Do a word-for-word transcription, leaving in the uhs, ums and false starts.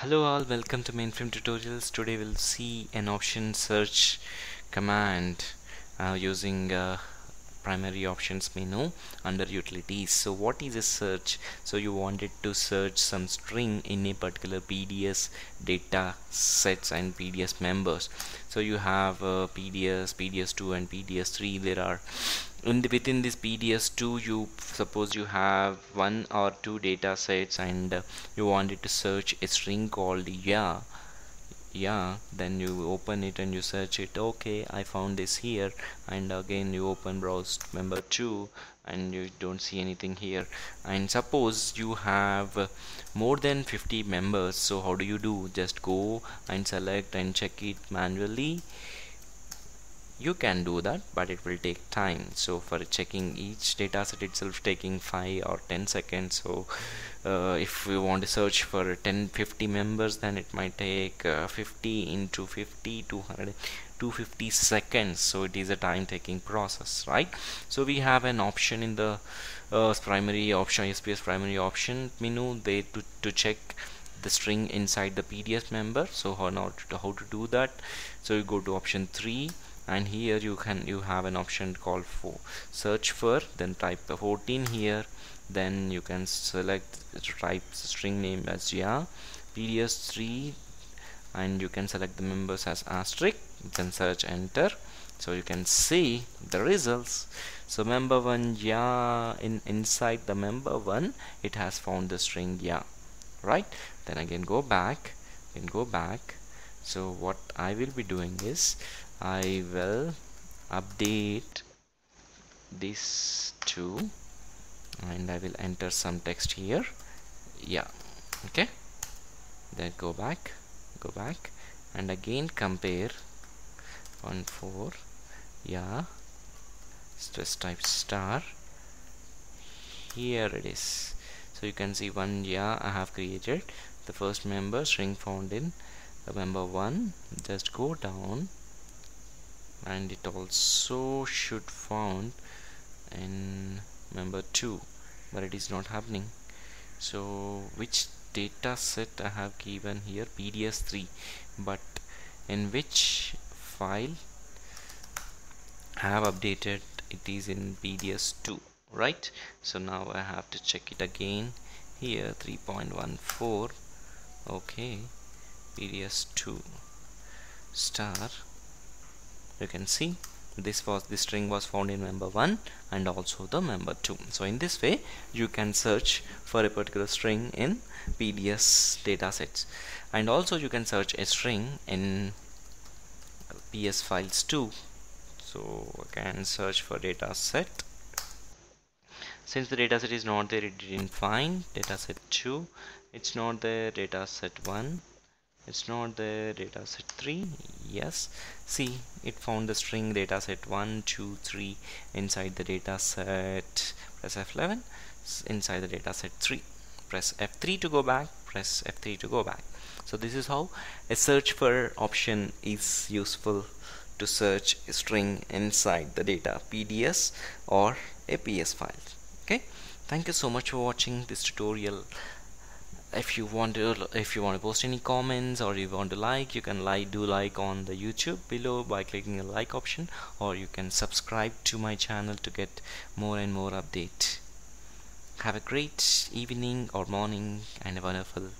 Hello all, welcome to Mainframe Tutorials. Today we'll see an option search command uh, using uh, primary options menu under utilities. So what is a search? So you wanted to search some string in a particular P D S data sets and P D S members. So you have uh, P D S, P D S two and P D S three. There are in the, within this P D S two, you suppose you have one or two data sets and uh, you wanted to search a string called yeah yeah then you open it and you search it. Okay, I found this here, and again you open browse member two and you don't see anything here. And suppose you have more than fifty members, so how do you do? Just go and select and check it manually. You can do that, but it will take time. So for checking each data set itself taking five or ten seconds. So uh, if we want to search for ten fifty members, then it might take uh, fifty into fifty, two hundred, two hundred fifty seconds. So it is a time taking process, right? So we have an option in the uh, primary option, S P S primary option menu there to, to check the string inside the P D S member. So how not to, how to do that? So you go to option three, and here you can you have an option called for search for, then type the fourteen here, then you can select type string name as yeah P D S three, and you can select the members as asterisk, you can search enter. So you can see the results. So member one yeah, in inside the member one it has found the string yeah, right? Then again go back and go back. So what I will be doing is I will update this to, and I will enter some text here. Yeah, okay, then go back, go back and again compare one four yeah, just type star, here it is. So you can see one yeah I have created, the first member string found in the member one. Just go down, and it also should found in member two, but it is not happening. So which data set I have given here? P D S three, but in which file I have updated it is in P D S two, right? So now I have to check it again here, three point one four, okay, P D S two star. You can see this was this string was found in member one and also the member two. So in this way you can search for a particular string in P D S data sets, and also you can search a string in P S files too. So I can search for data set. Since the data set is not there, it didn't find. Data set two, it's not there. Data set one, it's not there. Data set three, yes, see, it found the string data set one two three inside the data set. Press F eleven inside the data set three, press F three to go back, press F three to go back. So this is how a search for option is useful to search a string inside the data P D S or a P S file. Okay, thank you so much for watching this tutorial. If you want to, if you want to post any comments or you want to like, you can like do like on the YouTube below by clicking the like option, or you can subscribe to my channel to get more and more update. Have a great evening or morning and a wonderful